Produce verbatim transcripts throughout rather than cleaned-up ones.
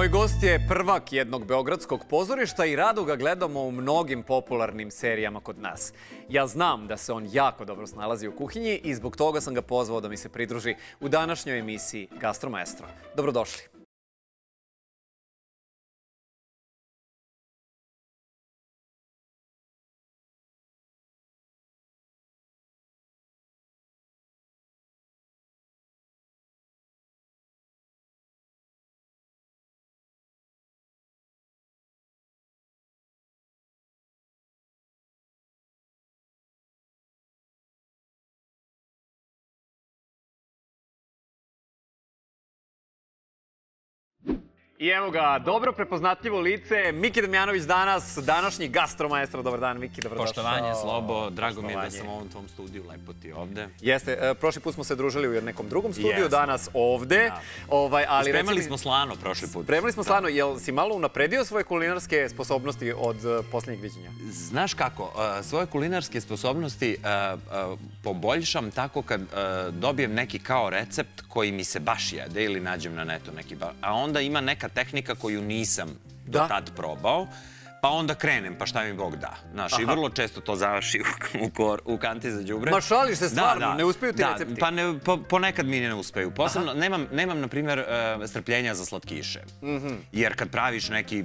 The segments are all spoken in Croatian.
Moj gost je prvak jednog beogradskog pozorišta i rado ga gledamo u mnogim popularnim serijama kod nas. Ja znam da se on jako dobro snalazi u kuhinji i zbog toga sam ga pozvao da mi se pridruži u današnjoj emisiji Gastro Maestro. Dobrodošli. I evo ga, dobro prepoznatljivo lice, Miki Damjanović danas, današnji Gastro Maestro. Dobar dan, Miki, dobrodošao. Poštovanje, Slobo, drago mi je da sam u ovom tvom studiju, lepo ti ovde. Jeste, prošli put smo se družili u nekom drugom studiju, danas ovde. Spremali smo slano prošli put. Spremali smo slano, jel si malo unapredio svoje kulinarske sposobnosti od posljednjeg viđenja? Znaš kako, svoje kulinarske sposobnosti poboljšam tako kad dobijem neki kao recept koji mi se baš jede ili nađem na netu neki baš, a onda ima neka tehnika koju nisam do tad probao, pa onda krenem, pa šta mi Bog da. Znaš, i vrlo često to završi u kanti za đubre. Ma šališ se stvarno, ne uspeju ti recepti? Pa ponekad mi ne uspeju. Posebno, nemam, na primjer, strpljenja za slatkiše. Jer kad praviš neki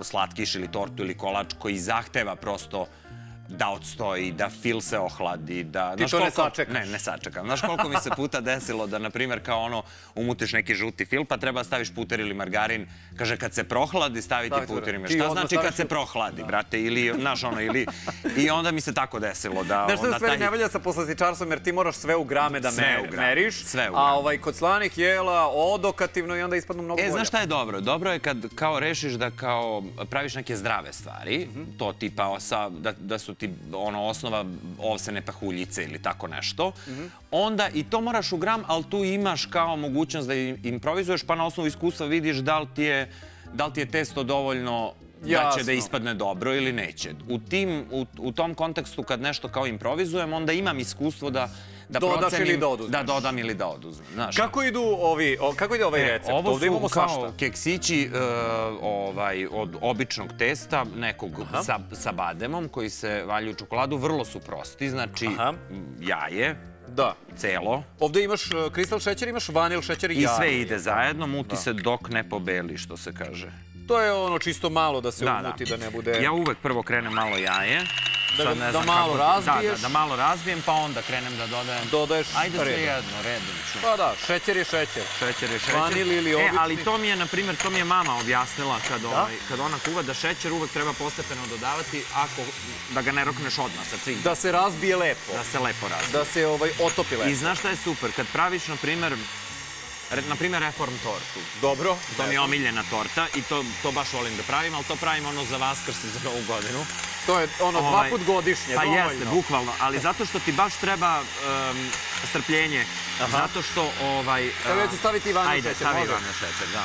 slatkiš ili tortu ili kolač koji zahteva prosto da odstoji, da fil se ohladi, da... Ti to ne sačekaš? Ne, ne sačekam. Znaš koliko mi se puta desilo da, na primjer, kao ono, umutiš neki žuti fil, pa treba staviš puter ili margarin. Kaže, kad se prohladi, staviti puter ili... Šta znači kad se prohladi, brate? Ili, znaš, ono, ili... I onda mi se tako desilo da... Znaš, to sve ne valja sa poslastičarstvom, jer ti moraš sve u grame da meriš. Sve u grame. A ovaj, kod slanih jela, odokativno i onda ispadnu mnogo bolje. E, znaš šta je dobro? Dobro je kad kao rešiš da kao praviš neke zdrave stvari, to tipa da su ti osnova ovsene pahuljice ili tako nešto, onda i to moraš u gram, ali tu imaš kao mogućnost da improvizuješ, pa na osnovu iskustva vidiš da li ti je testo dovoljno da će da ispadne dobro ili neće. U tom kontekstu kad nešto kao improvizujem, onda imam iskustvo da dodaš ili da oduzmeš. Da, dodam ili da oduzmem. Kako ide ovaj recept? Ovo su kao keksići od običnog testa, nekog sa bademom koji se valja u čokoladu. Vrlo su prosti, znači jaje, celo. Ovde imaš kristal šećer, imaš vanil šećer i jaje. I sve ide zajedno, muti se dok ne pobeli, što se kaže. To je ono čisto malo da se umuti, da ne bude... Ja uvek prvo krenem malo jaje. Da malo razbiješ. Da, da malo razbijem, pa onda krenem da dodajem. Dodaješ redom. Ajde sve jedno, redom ću. Pa da, šećer je šećer. Šećer je šećer. Vanil ili obični. E, ali to mi je, na primjer, to mi je mama objasnila kad ona kuva, da šećer uvek treba postepeno dodavati, ako da ga ne rokneš odmah sa ciljem. Da se razbije lepo. Da se lepo razbije. Da se otopi lepo. I znaš šta je super? Kad praviš, na primjer, na primjer, reform tortu. Dobro. To mi je omiljena torta i to baš volim da pravim, ali to pravim ono za Vaskrs i za Novu godinu. To je ono dva put godišnje, dovoljno. Pa jeste, bukvalno, ali zato što ti baš treba strpljenje, zato što... Evo ja ću staviti i vanilj šećer, može? Ajde, stavi vanilj šećer, da.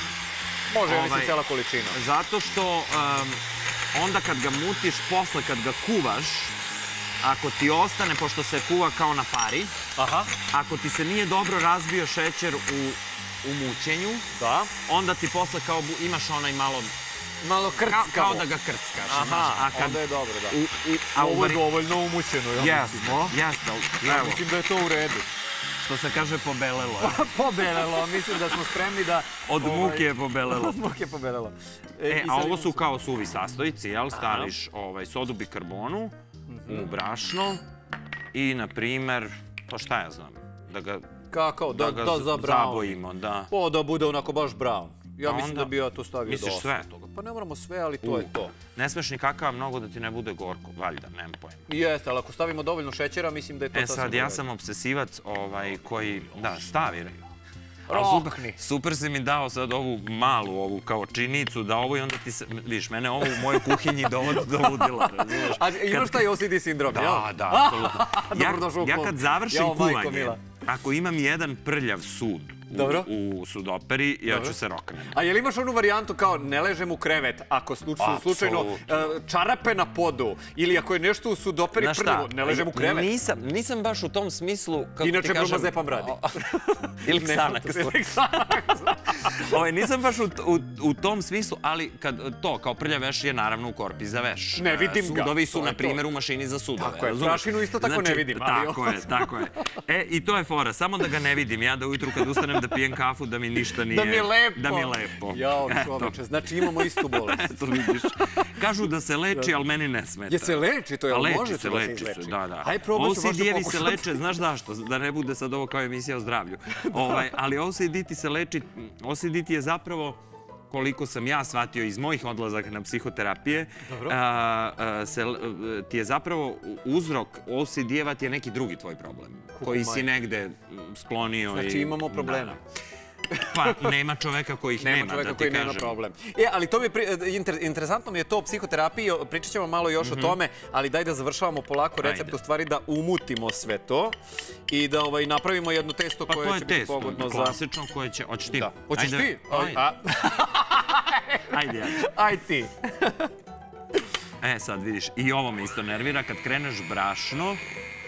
Može, ja mislim cijela količina. Zato što onda kad ga mutiš, posle kad ga kuvaš, ako ti ostane, pošto se kuva kao na pari, ako ti se nije dobro razbio šećer u mućenju, onda ti posle kao imaš onaj malo... Malo krckavo. Kao da ga krckaš. Aha, onda je dobro, da. Ovo je dovoljno umućeno, ja mislim. Jasno, jasno. Mislim da je to u redu. Što se kaže, pobelelo. Pobelelo, mislim da smo spremni da... Od muke je pobelelo. Od muke je pobelelo. E, a ovo su kao suvi sastojci, jel? Staviš sodu bikarbonu u brašno i, na primer, to šta ja znam, da ga... Kakao, da ga zabojimo, da. O, da bude onako baš brown. Ja mislim da bi ja to stavio do osam. Misliš sve? Pa ne moramo sve, ali to je to. Ne smeš ni kakava mnogo da ti ne bude gorko, valjda, nemam pojma. Jeste, ali ako stavimo dovoljno šećera, mislim da je to sasvim... E sad, ja sam obsesivac koji... Da, stavi. Rohni. Super si mi dao sad ovu malu, ovu kao činicu, da ovo i onda ti se... Viš, mene ovo u mojoj kuhinji dovodi do ludila, razumiješ? A imaš taj O C D sindrom, jel? Da, da, absolutno. Ja kad završim kuvanje, ako imam jedan prljav sud u sudoperi, ja ću se roknem. A je li imaš onu varijantu kao ne ležem u krevet, ako slučajno čarape na podu, ili ako je nešto u sudoperi prljivo, ne ležem u krevet? Nisam baš u tom smislu, kako ti kažem... Inače, bruma zepan bradi. Ili ksanak. Nisam baš u tom smislu, ali to, kao prlja veš je naravno u korpi za veš. Ne vidim ga. Sudovi su, na primjer, u mašini za sudove. Tako je, prašinu isto tako ne vidim. Tako je, tako je. E, i to je fora, samo da ga ne vidim. Ja da ujutru kad ustanem da pijem kafu, da mi ništa nije... Da mi je lepo. Da mi je lepo. Jao, čoveče, znači imamo istu bolest. Eto, vidiš. Kažu da se leči, ali meni ne smeta. Je se leči, to je, ali može se da se izleči. O C D-evi se leče, znaš zašto? Da ne bude sad ovo kao emisija o zdravlju. Ali O C D-ti se leči, O C D-ti je zapravo, koliko sam ja shvatio iz mojih odlazaka na psihoterapije, ti je zapravo uzrok O C D-eva ti je neki drugi tvoj problem, koji si negde sklonio. Znači imamo problema. Pa, nema čoveka koji ih nema, da ti kažem. Nema čoveka koji nema problem. Ali to mi je, interesantno mi je to o psihoterapiji, pričat ćemo malo još o tome, ali daj da završavamo polako recept, u stvari da umutimo sve to i da napravimo jedno testo koje će biti pogodno za... Pa to je testo, klasično koje će... Hoćeš ti? Hoćeš ti? Ajde. Ajde ti. E, sad vidiš, i ovo me isto nervira, kad kreneš brašno...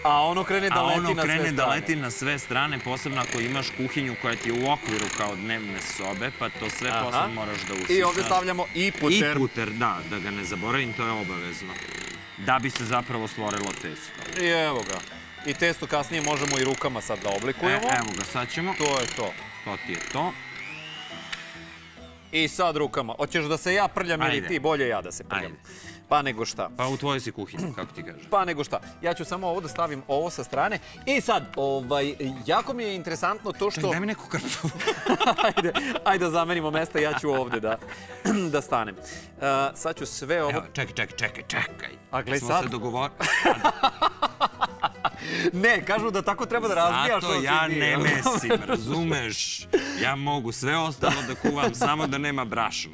A ono krene da leti na sve strane. A ono krene da leti na sve strane, posebno ako imaš kuhinju koja ti je u okviru kao dnevne sobe, pa to sve posle moraš da usisaš. I ovdje stavljamo i puter. I puter, da, da ga ne zaboravim, to je obavezno. Da bi se zapravo stvorilo testo. I evo ga. I testo kasnije možemo i rukama sad da oblikujemo. Evo ga, sad ćemo. To je to. To ti je to. I sad rukama. Hoćeš da se ja prljam ili ti? Bolje ja da se prljam. Pa nego šta. Pa u tvojoj si kuhinji, kako ti kažeš. Pa nego šta. Ja ću samo ovo da stavim ovo sa strane. I sad, jako mi je interesantno to što... Daj mi neku kartofu. Ajde da zamenimo mesta, ja ću ovde da stanem. Sad ću sve ovo... Evo, čekaj, čekaj, čekaj, čekaj. A gledaj sad. Smo se dogovorili. Ne, kažu da tako treba da razbijaš. Zato ja ne mesim, razumeš? Ja mogu sve ostalo da kuvam, samo da nema brašno.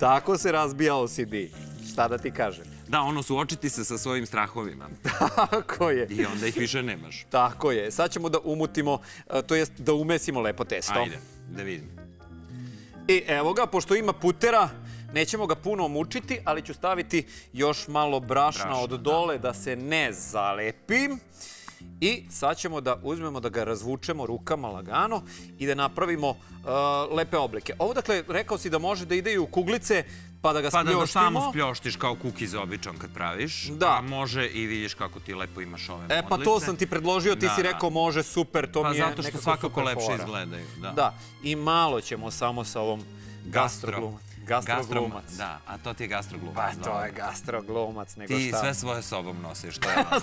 Tako se razbija O C D. Šta da ti kažem? Da, ono, suočiti se sa svojim strahovima. Tako je. I onda ih više nemaš. Tako je. Sad ćemo da umutimo, to jest da umesimo lepo testo. Ajde, da vidim. I evo ga, pošto ima putera, nećemo ga puno mučiti, ali ću staviti još malo brašna od dole da se ne zalepim. I sad ćemo da uzmemo, da ga razvučemo rukama lagano i da napravimo lepe oblike. Ovo, dakle, rekao si da može da ide i u kuglice, pa da ga spljoštimo. Pa da ga samo spljoštiš kao kukiz običan kad praviš. Da. A može i vidiš kako ti lepo imaš ove modlice. E, pa to sam ti predložio, ti si rekao može, super, to mi je nekako super fora. Pa zato što svakako lepše izgledaju. Da. I malo ćemo samo sa ovom gastroglumom. Gastroglumac. Da, a to ti je gastroglumac. Pa to je gastroglumac, nego šta. Ti sve svoje sobom nosiš.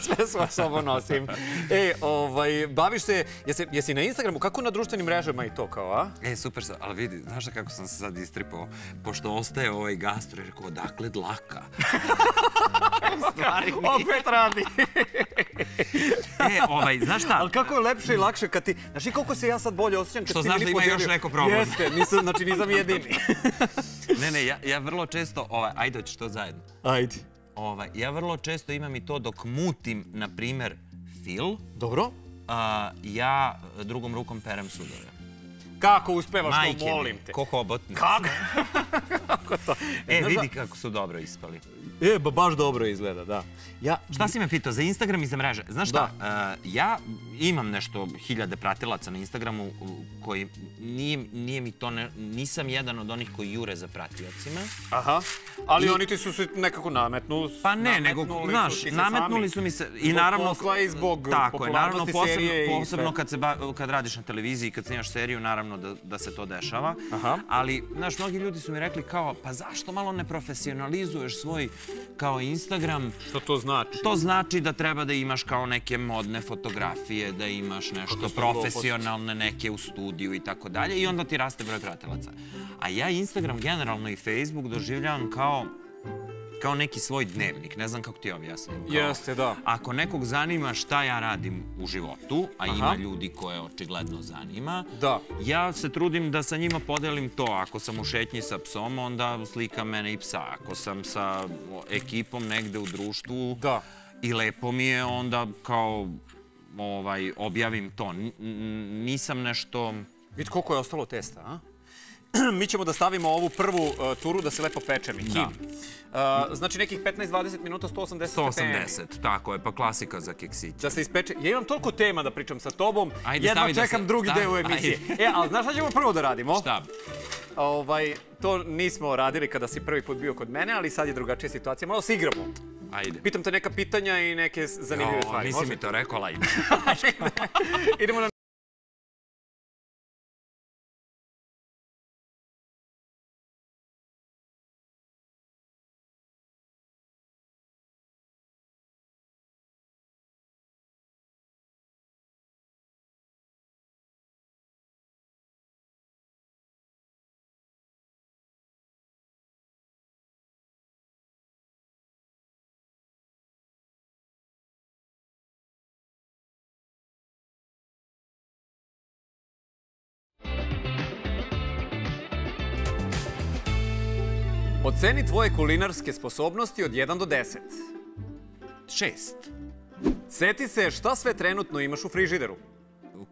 Sve svoje sobom nosim. E, ovaj, baviš se, jesi na Instagramu, kako na društvenim mrežama i to kao, a? E, super, ali vidi, znaš kako sam se sad istripao? Pošto ostaje ovaj gastro, jer kao, dakle, dlaka. Opet radi. E, ovaj, znaš šta? Ali kako je lepše i lakše kad ti, znaš i koliko se ja sad bolje osjećam? Što znaš da ima još neko problem. Jeste, znači nisam jedini. Ne, ne, ja vrlo često, ajde, hoćeš to zajedno. Ajde. Ja vrlo često imam i to dok mutim, na primer, fil. Dobro. Ja drugom rukom perem sudove. Kako uspevaš to, molim te. Ko hobotnic. Kako? Kako to? E, vidi kako su dobro ispali. E, ba baš dobro izgleda, da. Šta si me pitao, za Instagram i za mreže? Znaš šta, ja imam nešto hiljade pratilaca na Instagramu koji nije mi to, nisam jedan od onih koji jure za pratiocima. Aha, ali oni ti su se nekako nametnuli. Pa ne, nego, znaš, nametnuli su mi se. I naravno, posla i zbog popularnosti serije. Posebno kad radiš na televiziji, kad snimaš seriju, naravno da se to dešava. Ali, znaš, mnogi ljudi su mi rekli kao, pa zašto malo ne profesionalizuješ svoj kao Instagram? Što to znači? To znači da treba da imaš kao neke modne fotografije, da imaš nešto profesionalne, neke u studiju i tako dalje i onda ti raste broj pratilaca. A ja Instagram generalno i Facebook doživljavam kao kao neki svoj dnevnik, ne znam kako ti objasnim. Jeste, da. Ako nekog zanima šta ja radim u životu, a ima ljudi koje očigledno zanima, ja se trudim da sa njima podelim to. Ako sam u šetnji sa psom, onda slika mene i psa. Ako sam sa ekipom negde u društvu i lepo mi je, onda kao objavim to. Nisam nešto... Vidite koliko je ostalo testa, a? Mi ćemo da stavimo ovu prvu turu da se lepo peče Miki. Znači nekih petnaest do dvadeset minuta, sto osamdeset stepeni. sto osamdeset, tako je, pa klasika za keksiće. Da se ispeče. Ja imam toliko tema da pričam sa tobom, jedno čekam drugi deo emisije. E, ali znaš šta ćemo prvo da radimo? Šta? To nismo radili kada si prvi put bio kod mene, ali sad je drugačija situacija. Malo se igramo. Ajde. Pitam te neka pitanja i neke zanimljive stvari. Nisi mi to rekao, ajde. Idemo na... Oceni tvoje kulinarske sposobnosti od jedan do deset. šest. Seti se šta sve trenutno imaš u frižideru.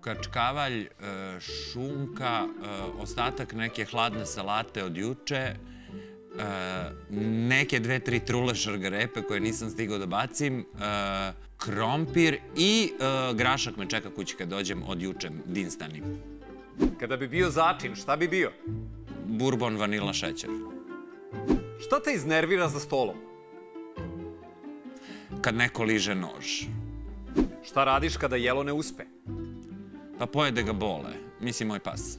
Kačkavalj, šunka, ostatak neke hladne salate od juče, neke dve, tri trule šargarepe koje nisam stigao da bacim, krompir i grašak me čeka kući kad dođem od juče, dinstanim. Kada bi bio začin, šta bi bio? Burbon, vanila, šećer. Šta te iznervira za stolom? Kad neko liže nož. Šta radiš kada jelo ne uspe? Pa pojede ga bole. Mislim, moj pas.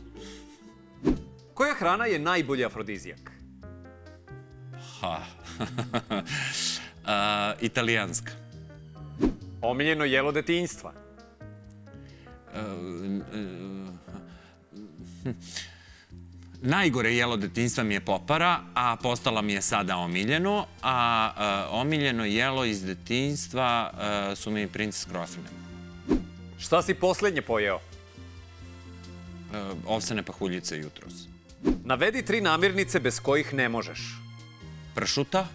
Koja hrana je najbolji afrodizijak? Ha. Italijanska. Omiljeno jelo detinjstva? Najgore jelo detinjstva mi je popara, a postala mi je sada omiljeno, a omiljeno jelo iz detinjstva su mi princes krofine. Šta si poslednje pojeo? Ovsene pahuljice jutros. Navedi tri namirnice bez kojih ne možeš. Pršuta,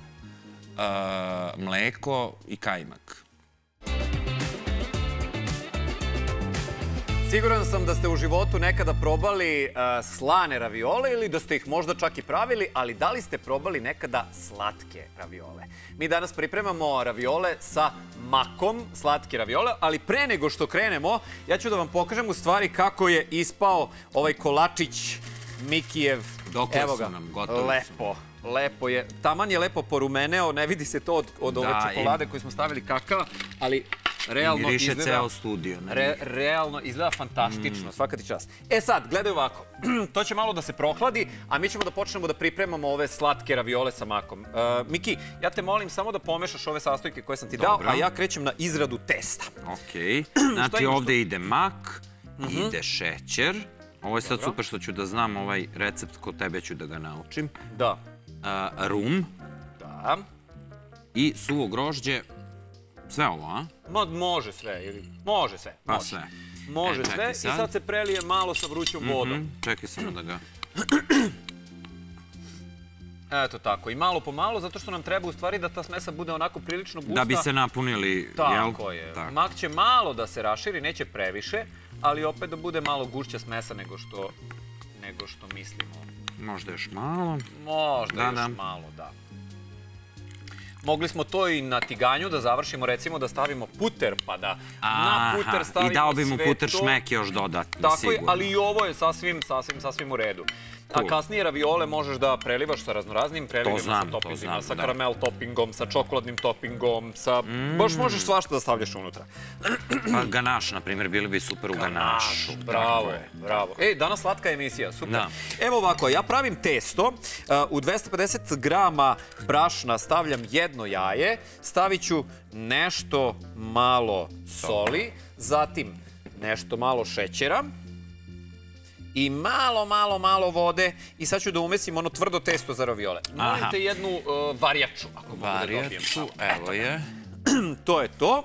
mleko i kajmak. Siguran sam da ste u životu nekada probali slane raviole ili da ste ih možda čak i pravili, ali da li ste probali nekada slatke raviole? Mi danas pripremamo raviole sa makom, slatke raviole, ali pre nego što krenemo, ja ću da vam pokažem u stvari kako je ispao ovaj kolačić Mikijev. Dokle su nam, gotovi su. Lepo, lepo je. Taman je lepo porumeneo, ne vidi se to od ove čokolade koju smo stavili kakava, ali... Miriše ceo studio. Realno izgleda fantastično, svaka ti čast. E sad, gledaj ovako, to će malo da se prohladi, a mi ćemo da počnemo da pripremamo ove slatke raviole sa makom. Miki, ja te molim samo da pomešaš ove sastojke koje sam ti dao, a ja krećem na izradu testa. Okej, znači ovde ide mak, ide šećer. Ovo je sad super što ću da znam ovaj recept, kod tebe ću da ga naučim. Da. Rum. Da. I suvo grožđe. Sve ovo, a? Ma, može sve, ili... Može sve. Pa sve. Može sve i sad se prelije malo sa vrućom vodom. Čekaj samo da ga... Eto tako, i malo po malo, zato što nam treba u stvari da ta smesa bude onako prilično gusta. Da bi se napunili, jel? Tako je. Mak će malo da se raširi, neće previše, ali opet da bude malo gušća smesa nego što... nego što mislimo. Možda još malo. Možda još malo, da. Mogli smo to i na tiganju da završimo, recimo da stavimo puter, pa da na puter stavimo sve to. I dao bi mu puter šmek još dodatno, sigurno. Tako, ali i ovo je sasvim, sasvim, sasvim u redu. A kasnije raviole možeš da prelivaš sa raznoraznim prelivima, sa topingima, sa karamel topingom, sa čokoladnim topingom, sa... Baš možeš svašta da stavljaš unutra. Pa ganaš, na primjer, bili bi super u ganašu. Bravo, bravo. Ej, danas slatka emisija, super. Evo ovako, ja pravim testo, u dvesta pedeset grama brašna stavljam jedno jaje, stavit ću nešto malo soli, zatim nešto malo šećera, i malo, malo, malo vode i sad ću da umesim ono tvrdo testo za raviole. Molim te jednu varjaču, ako mogu da dobijem. Evo je. To je to.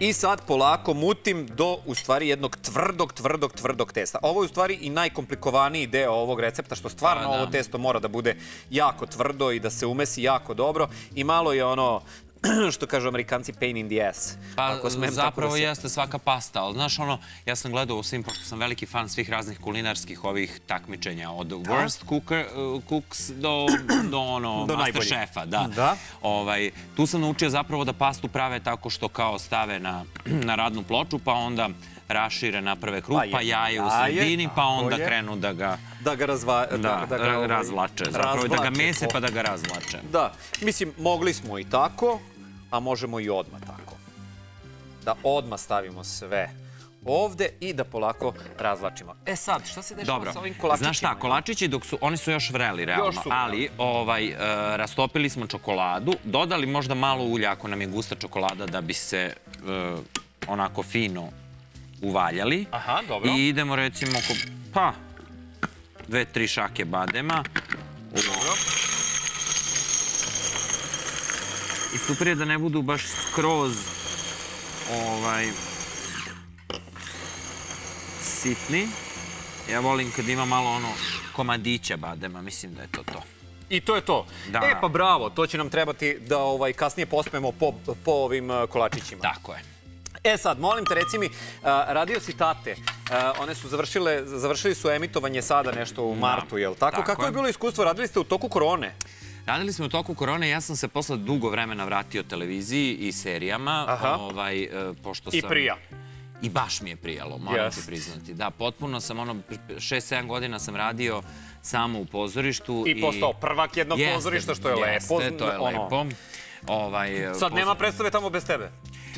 I sad polako mutim do, u stvari, jednog tvrdog, tvrdog, tvrdog testa. Ovo je u stvari i najkomplikovaniji deo ovog recepta, što stvarno ovo testo mora da bude jako tvrdo i da se umesi jako dobro. I malo je ono... što kažu Amerikanci, pain in the ass. Pa zapravo jeste svaka pasta, ali znaš ono, ja sam gledao u svim, pošto sam veliki fan svih raznih kulinarskih ovih takmičenja, od worst cooks do ono, master šefa, da. Tu sam naučio zapravo da pastu prave tako što kao stave na radnu ploču, pa onda rašire, naprave kruh, pa jaje u sredini, pa onda krenu da ga razvlače. Zapravo da ga mese pa da ga razvlače. Da, mislim, mogli smo i tako, a možemo i odmah tako. Da odmah stavimo sve ovde i da polako razvlačimo. E sad, šta se dešava sa ovim kolačićima? Znaš šta, kolačići, oni su još vreli realno, ali rastopili smo čokoladu, dodali možda malo ulja ako nam je gusta čokolada da bi se onako fino uvaljali. Aha, dobro. I idemo recimo oko, pa, dve, tri šake badema. Dobro. I super je da ne budu baš skroz ovaj... sitni. Ja volim kad ima malo ono komadića badema, mislim da je to to. I to je to. E pa bravo, to će nam trebati da kasnije pospemo po ovim kolačićima. Tako je. E sad, molim te, reci mi, radio si tate, one su završile, završili su emitovanje sada nešto u martu, jel tako? Kako je bilo iskustvo, radili ste u toku korone? Radili smo u toku korone, ja sam se posle dugo vremena vratio televiziji i serijama. I prija. I baš mi je prijalo, moram ti priznati. Da, potpuno sam ono, šest sedam godina sam radio samo u pozorištu. I postao prvak jednog pozorišta, što je lepo. Jeste, to je lepo. Sad nema predstave tamo bez tebe.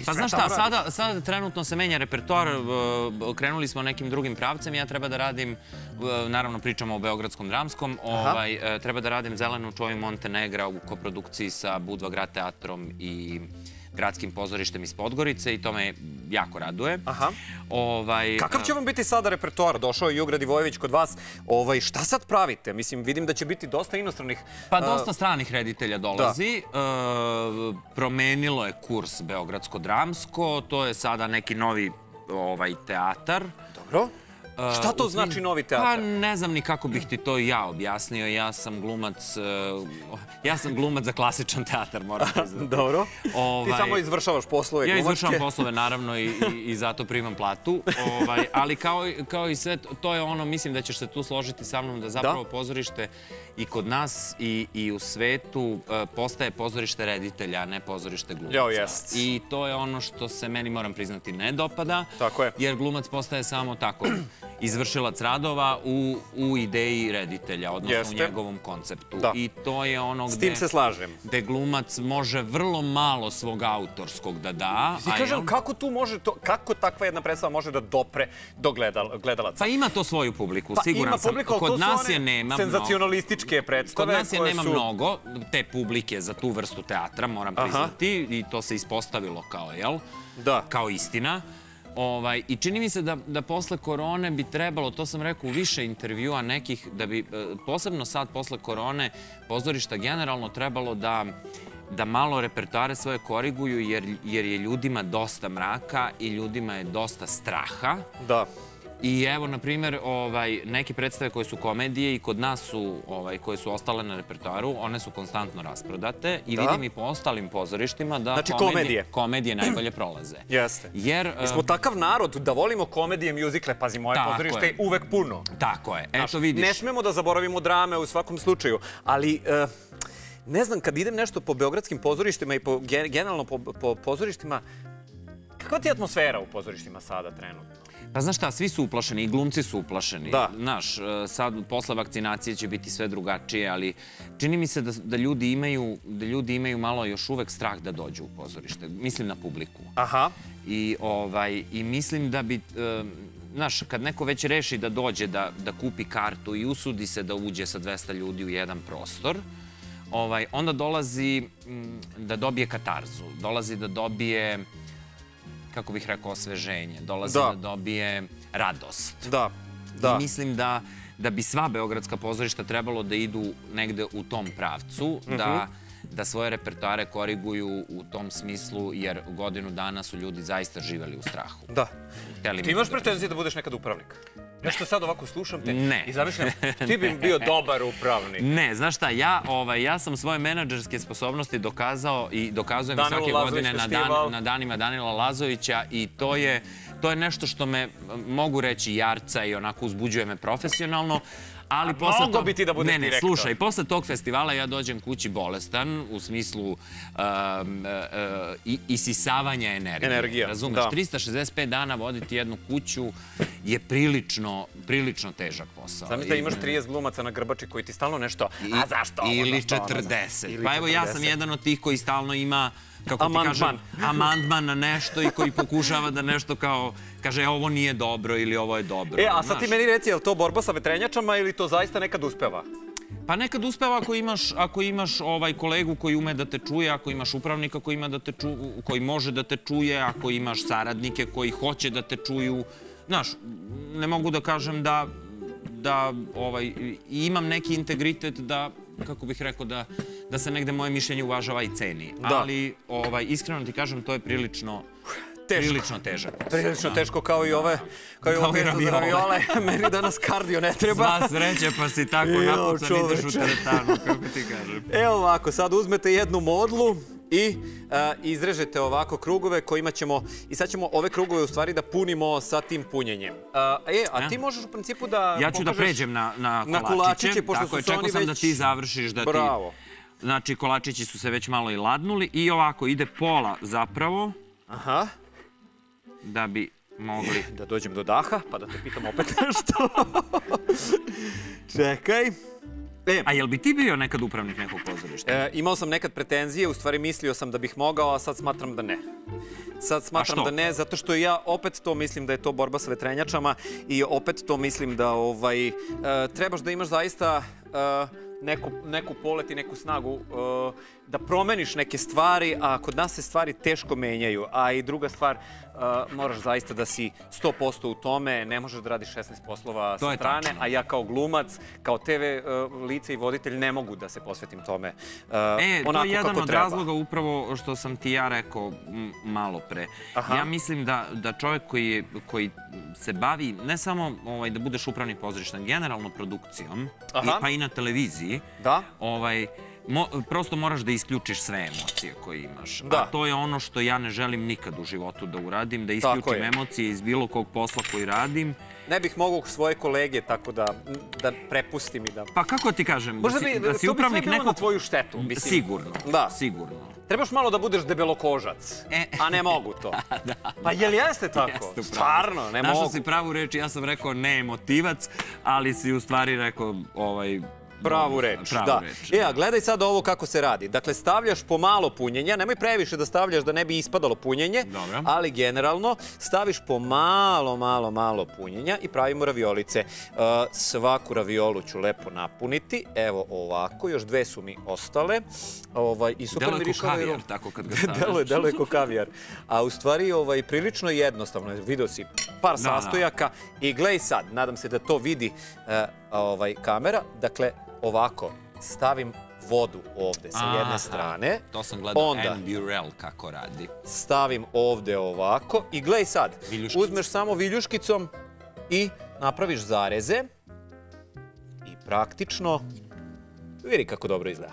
Pa znaš šta, sada trenutno se menja repertoar, krenuli smo nekim drugim pravcem, ja treba da radim, naravno pričamo o Beogradskom Dramskom, treba da radim Zelenu čoju Montenegra u koprodukciji sa Budva Grad Teatrom i gradskim pozorištem iz Podgorice i to me jako raduje. Kakav će vam biti sada repertoar? Došao je Jug Radivojević kod vas. Šta sad pravite? Mislim, vidim da će biti dosta inostranih... Pa dosta stranih reditelja dolazi. Promenilo je kurs Beogradsko Dramsko. To je sada neki novi teatar. Dobro. Šta to znači novi teatar? Pa ne znam ni kako bih ti to ja objasnio. Ja sam glumac ja sam glumac za klasičan teatar, moram priznati. Dobro. Ti samo izvršavaš poslove glumačke. Ja izvršavam poslove, naravno, i zato primam platu. Ali kao i sve, to je ono, mislim da ćeš se tu složiti sa mnom, da zapravo pozorište i kod nas i u svetu postaje pozorište reditelja, a ne pozorište glumaca. I to je ono što se meni, moram priznati, ne dopada. Tako je. Jer glumac postaje samo tako izvršilac radova u ideji reditelja, odnosno u njegovom konceptu. I to je ono gde glumac može vrlo malo svog autorskog da da. Kažem, kako tu može, kako takva jedna predstava može da dopre do gledalaca? Pa ima to svoju publiku, siguran sam. Kod nas je nema mnogo. Senzacionalističke predstave. Kod nas je nema mnogo te publike za tu vrstu teatra, moram priznati, i to se ispostavilo kao, jel? Kao istina. I čini mi se da posle korone bi trebalo, to sam rekao, više intervjua nekih, da bi posebno sad posle korone pozorišta generalno trebalo da malo repertoare svoje koriguju, jer je ljudima dosta mraka i ljudima je dosta straha. Da. I evo, na primjer, neke predstave koje su komedije i kod nas su, koje su ostale na repertoaru, one su konstantno rasprodate i vidim i po ostalim pozorištima da komedije najbolje prolaze. Jeste. Mi smo takav narod da volimo komedije, mjuzikle, pazi, moje pozorište je uvek puno. Tako je, eto vidiš. Ne smemo da zaboravimo drame u svakom slučaju, ali... Ne znam, kad idem nešto po beogradskim pozorištima i generalno po pozorištima, kakva ti je atmosfera u pozorištima sada trenutno? Pa znaš šta, svi su uplašeni, i glumci su uplašeni. Da. Znaš, sad posle vakcinacije će biti sve drugačije, ali čini mi se da ljudi imaju, da ljudi imaju malo još uvek strah da dođu u pozorište. Mislim na publiku. Aha. I, ovaj, i mislim da bi, znaš, kad neko već reši da dođe, da, da kupi kartu i usudi se da uđe sa dvesta ljudi u jedan prostor, ovaj, onda dolazi da dobije katarzu, dolazi da dobije... kako bih rekao, osveženje, dolazi da dobije radost. Da, da. I mislim da bi sva beogradska pozorišta trebalo da idu negde u tom pravcu, da svoje repertoare koriguju u tom smislu, jer godinu dana su ljudi zaista živeli u strahu. Da. Ti imaš pretenzije da budeš nekad upravnik? Nešto sad ovako slušam te i zamišljam, ti bi bio dobar upravnik. Ne, znaš šta, ja sam svoje menadžerske sposobnosti dokazao i dokazujem svake godine na danima Danila Lazovića i to je To je nešto što me, mogu reći, jarca i onako uzbuđuje me profesionalno. A mnogo bi ti da budeš direktor. Ne, ne, slušaj, posle tog festivala ja dođem kući bolestan, u smislu isisavanja energije. Razumeš, trista šezdeset pet dana voditi jednu kuću je prilično težak posao. Znam da imaš trideset glumaca na grbači koji ti stalno nešto, a zašto? Ili četrdeset. Pa evo, ja sam jedan od tih koji stalno ima, kako ti kažem, amandman na nešto i koji pokušava da nešto kao kaže ovo nije dobro ili ovo je dobro. E, a sad ti meni reci, je li to borba sa vetrenjačama ili to zaista nekad uspeva? Pa nekad uspeva ako imaš kolegu koji ume da te čuje, ako imaš upravnika koji može da te čuje, ako imaš saradnike koji hoće da te čuju. Znaš, ne mogu da kažem da imam neki integritet da, kako bih rekao, da se negde moje mišljenje uvažava i ceni. Ali, iskreno ti kažem, to je prilično... Prilično težak. Prilično teško, kao i ove raviole. Meni danas kardio ne treba. Sva sreće, pa si tako napucan, ideš u teretanu, kako ti kažem. Evo ovako, sad uzmete jednu modlu i izrežete ovako krugove kojima ćemo, i sad ćemo ove krugove u stvari da punimo sa tim punjenjem. E, a ti možeš u principu da... Ja ću da pređem na kolačiće, pošto su se oni već... Tako je, čekao sam da ti završiš, da ti... Bravo. Znači, kolačići su se već malo i ladnuli i ovako ide pola zapravo. Aha. Da bi mogli... Da dođem do daha, pa da te pitam opet nešto. Čekaj. A jel bi ti bio nekad upravnik nekog pozorišta? Imao sam nekad pretenzije, u stvari mislio sam da bih mogao, a sad smatram da ne. Sad smatram da ne, zato što ja opet to mislim da je to borba sa vetrenjačama i opet to mislim da trebaš da imaš zaista... neku polet i neku snagu da promeniš neke stvari, a kod nas se stvari teško menjaju. A i druga stvar, moraš zaista da si sto posto u tome, ne možeš da radiš šesnaest poslova sa strane, a ja kao glumac, kao te ve lice i voditelj ne mogu da se posvetim tome onako kako treba. E, to je jedan od razloga upravo što sam ti ja rekao malo pre. Ja mislim da čovjek koji se bavi, ne samo da budeš upravnik pozorišta, generalno produkcijom, pa i na televiziji, prosto moraš da isključiš sve emocije koje imaš. A to je ono što ja ne želim nikad u životu da uradim, da isključim emocije iz bilo kog posla koji radim. Ne bih mogao svoje kolege tako da prepustim i da... Pa kako ti kažem, da si upravnik nekog... To bi sve bilo na tvoju štetu. Sigurno, sigurno. Trebaš malo da budeš debelokožac, a ne mogu to. Pa jel jeste tako? Stvarno, ne mogu. Našao si pravu reč, ja sam rekao ne emotivac, ali si u stvari rekao ovaj... Pravu reč, da. E, a gledaj sad ovo kako se radi. Dakle, stavljaš pomalo punjenja, nemoj previše da stavljaš da ne bi ispadalo punjenje, ali generalno staviš pomalo, malo, malo punjenja i pravimo raviolice. Svaku raviolu ću lepo napuniti, evo ovako, još dve su mi ostale. Delo je ko kavijar, tako kad ga stavljaš. Delo je ko kavijar, a u stvari prilično jednostavno. Video si par sastojaka i gledaj sad, nadam se da to vidi kamera, dakle, ovako, stavim vodu ovde sa jedne strane. To sam gledao en be er el kako radi. Stavim ovde ovako i gledaj sad, uzmeš samo viljuškicom i napraviš zareze i praktično vidi kako dobro izgleda.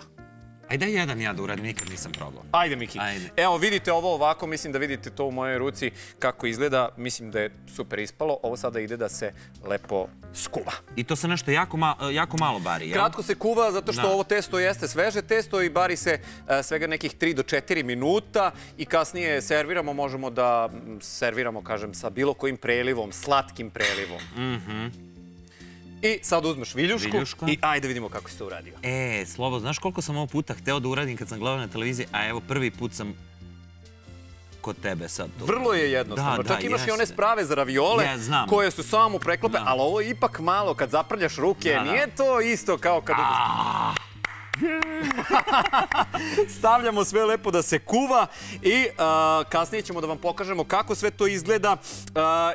Ajde jedan ja da uradim, nikad nisam probao. Ajde, Miki. Evo, vidite ovo ovako, mislim da vidite to u mojoj ruci kako izgleda. Mislim da je super ispalo. Ovo sada ide da se lepo skuva. I to se nešto jako malo bari, jel? Kratko se kuva, zato što ovo testo jeste sveže testo i bari se svega nekih tri do četiri minuta i kasnije serviramo, možemo da serviramo, kažem, sa bilo kojim prelivom, slatkim prelivom. Mhm. I sad uzmeš viljušku i ajde vidimo kako si to uradio. E, Slobo, znaš koliko sam ovo puta hteo da uradim kad sam gledao na televiziji, a evo prvi put sam kod tebe sad to. Vrlo je jednostavno. Čak imaš i one sprave za raviole koje su samo preklope, ali ovo je ipak malo kad zaprljaš ruke, nije to isto kao kad... Stavljamo sve lepo da se kuva i kasnije ćemo da vam pokažemo kako sve to izgleda.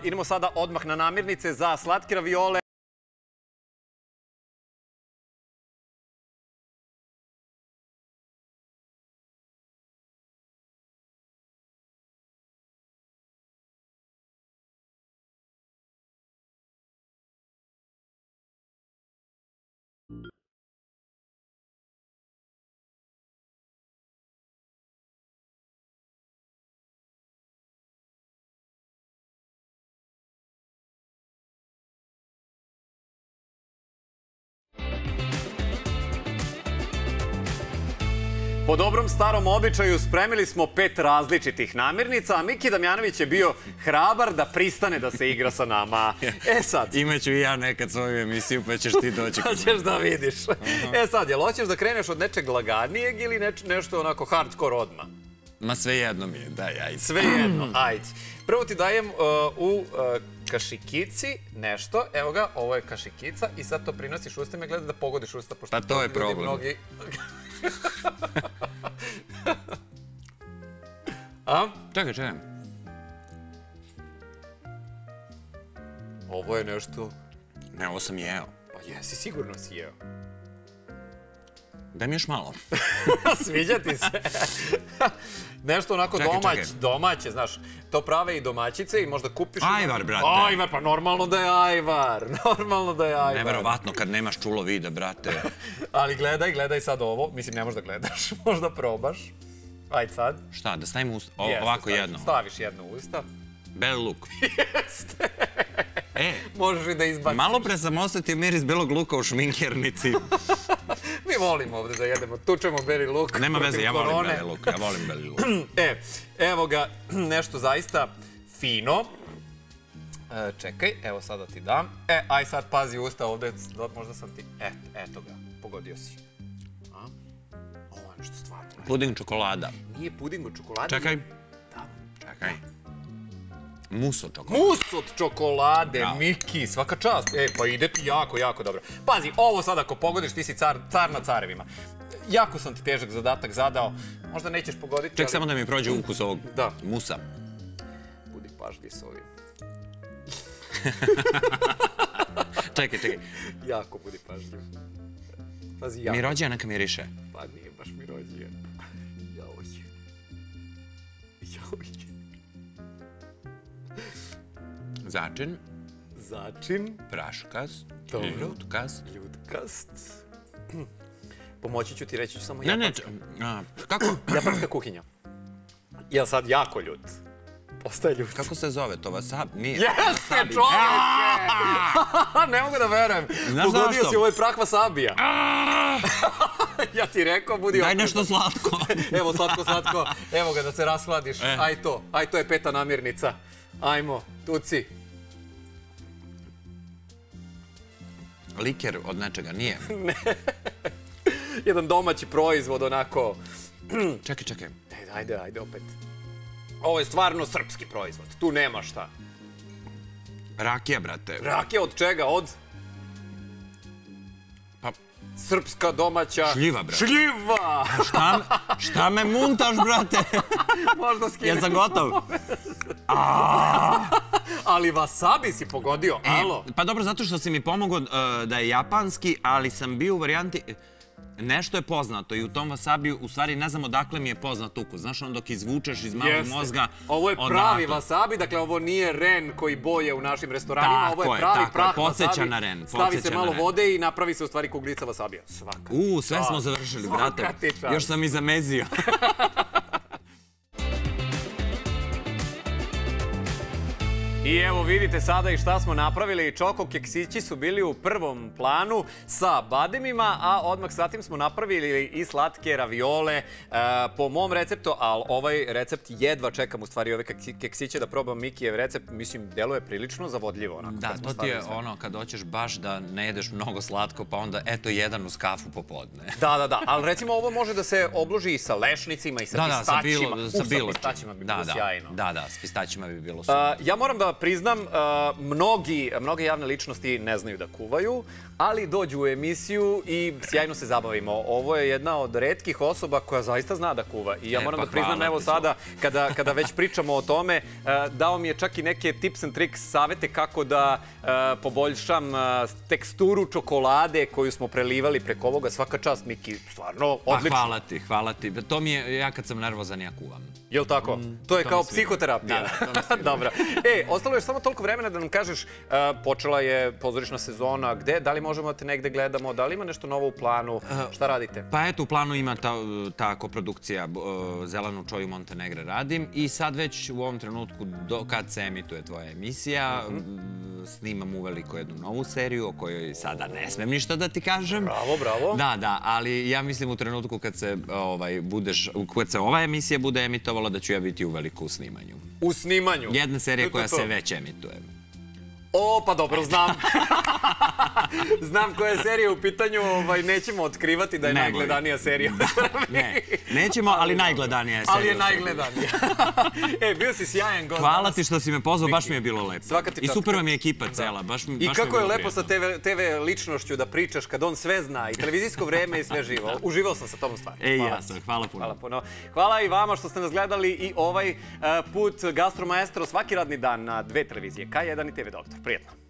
Idemo sada odmah na namirnice za slatke raviole. Po dobrom starom običaju spremili smo pet različitih namirnica, a Miki Damjanović je bio hrabar da pristane da se igra sa nama. E sad... Imaću i ja nekad svoju emisiju, pa ćeš ti doći. Pa ćeš da vidiš. E sad, jel hoćeš da kreneš od nečeg laganijeg ili nešto onako hardcore odmah? Ma sve jedno mi je, daj, ajde. Sve jedno, ajde. Prvo ti dajem u kašikici nešto, evo ga, ovo je kašikica i sad to prinosiš usta i me gleda da pogodiš usta. Pa to je problem. A? Čekaj, čekaj. Ovo je nešto... Ne, ovo sam jeo. Pa jesi, sigurno si jeo. Daj mi još malo. Sviđa ti se. Nešto onako domaće, znaš. To prave i domaćice i možda kupiš... Ajvar, brate. Ajvar, pa normalno da je ajvar. Normalno da je ajvar. Neverovatno kad nemaš čulo vida, brate. Ali gledaj, gledaj sad ovo. Mislim, ne možda gledaš. Možda probaš. Ajde sad. Šta, da stavim usta? Ovako jedno. Staviš jedno usta. Beli luk. Jeste. E, malo pre sam osetio miris belog luka u šminkernici. Mi volimo ovde da jedemo, tučemo beli luk. Nema veze, ja volim beli luk, ja volim beli luk. E, evo ga, nešto zaista fino. Čekaj, evo sad da ti dam. E, aj sad pazi usta ovde, možda sam ti... Eto ga, pogodio si. Ovo je nešto stvarno. Puding čokolada. Nije puding od čokolada. Čekaj. Čekaj. Mus od čokolade. Mus od čokolade, Miki, svaka čast. E, pa ide ti jako, jako dobro. Pazi, ovo sad ako pogodiš, ti si car na carevima. Jako sam ti težak zadatak zadao. Možda nećeš pogoditi... Ček samo da mi prođe ukus ovog musa. Budi pažljiv s ovim. Čekaj, čekaj. Jako budi pažljiv. Pazi, jako. Mirođija neka miriše. Pa nije baš mirođija. Jaoj. Jaoj. Začin. Začin. Praškast. Ljutkast. Ljutkast. Pomoći ću ti, reći ću samo japanska. Ne, ne, kako? Japanska kuhinja. Ja sad jako ljut. Postaje ljut. Kako se zove to? Wasabi? Nije. Jeste, čovječe! Ne mogu da verujem. Pogodio si ovaj prah wasabija. Ja ti rekao, budi... Daj nešto slatko. Evo, slatko, slatko. Evo ga, da se rashladiš. Aj to. Aj to je peta namirnica. Ajmo, tuci. Liker od nečega, nije. Ne. Jedan domaći proizvod, onako... Čekaj, čekaj. Ajde, ajde, opet. Ovo je stvarno srpski proizvod. Tu nema šta. Rakija, brate. Rakija od čega? Od... Pa... Srpska domaća... Šljiva, brate. Šljiva! Šta me muntaš, brate? Možda skinem. Jesam gotov. Ali wasabi si pogodio, alo? Pa dobro, zato što si mi pomogao da je japanski, ali sam bio u varijanti... Nešto je poznato i u tom wasabiju, u stvari ne znam odakle mi je poznat ukus. Znaš ono dok izvučeš iz malog mozga... Ovo je pravi wasabi, dakle ovo nije ren koji boje u našim restoranima, ovo je pravi prah wasabi. Podsjeća na ren. Stavi se malo vode i napravi se u stvari kuglica wasabija. Svaka. Uuu, sve smo završili, brate. Još sam i zamezio. I evo vidite sada i šta smo napravili. Čoko keksići su bili u prvom planu sa bademima, a odmah zatim smo napravili i slatke raviole po mom receptu, ali ovaj recept jedva čekam u stvari ove keksiće da probam Mikijev recept. Mislim, deluje prilično zavodljivo. Da, to ti je ono kad hoćeš baš da ne jedeš mnogo slatko, pa onda eto jedan uz kafu popodne. Da, da, da, ali recimo ovo može da se obloži i sa lešnicima i sa pistaćima. U, sa pistaćima bi bilo sjajno. Da, da, s pistaćima bi bilo sjajno. Ja moram da priznam, mnoge javne ličnosti ne znaju da kuvaju, ali dođu u emisiju i sjajno se zabavimo. Ovo je jedna od retkih osoba koja zaista zna da kuva. I ja moram da priznam, evo sada, kada već pričamo o tome, dao mi je čak i neke tips and tricks, savete kako da poboljšam teksturu čokolade koju smo prelivali preko ovoga. Svaka čast, Miki, stvarno odlično. Hvala ti, hvala ti. To mi je, ja kad sam nervozan, ja kuvam. Jel' tako? To je kao psihoterapija. Dobro. E, ostalo je samo toliko vremena da nam kažeš, počela je pozorišna sezona, gde? Da li možemo da te negde gledamo? Da li ima nešto novo u planu? Šta radite? Pa eto, u planu ima ta koprodukcija Zelenu čoju Montenegre radim i sad već u ovom trenutku, kad se emituje tvoja emisija, snimam uveliko jednu novu seriju o kojoj sada ne smem ništa da ti kažem. Bravo, bravo. Da, da, ali ja mislim u trenutku kad se ova emisija bude emitovala da ću ja biti uveliko u snimanju. U snimanju? Jedna serija koja se već emituje. O, pa dobro, znam. Znam koja je serija u pitanju, nećemo otkrivati da je najgledanija serija u Srbiji. Ne, nećemo, ali najgledanija je serija u Srbiji. Ali je najgledanija. E, bio si sjajan gost. Hvala ti što si me pozvao, baš mi je bilo lepo. I super vam je ekipa cela, baš mi je bilo prijatno. I kako je lepo sa te ve ličnošću da pričaš kad on sve zna, i televizijsko vreme i sve živo. Uživao sam sa tom stvari. E, ja sam, hvala puno. Hvala i vama što ste nas gledali i ovaj put Gastro Maestro svaki radni dan na dve televizije, K jedan i te ve Doktor. Prijetno.